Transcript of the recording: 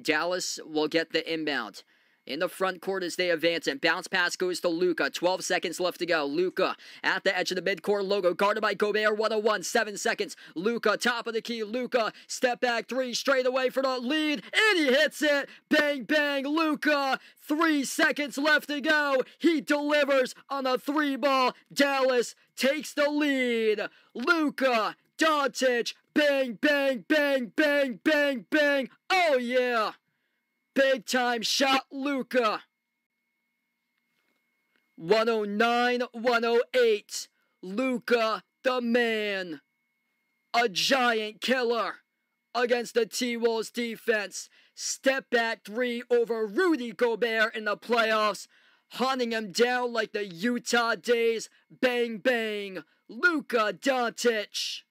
Dallas will get the inbound in the front court as they advance, and bounce pass goes to Luka. 12 seconds left to go. Luka at the edge of the midcourt logo, guarded by Gobert. 101, 7 seconds. Luka, top of the key. Luka, step back three, straight away for the lead, and he hits it. Bang, bang, Luka. 3 seconds left to go. He delivers on the three ball. Dallas takes the lead. Luka Doncic, bang, bang, bang, bang, bang, bang. Oh, yeah. Big time shot, Luka. 109-108. Luka, the man. A giant killer against the T-Wolves defense. Step back three over Rudy Gobert in the playoffs, hunting him down like the Utah Days. Bang, bang. Luka Doncic.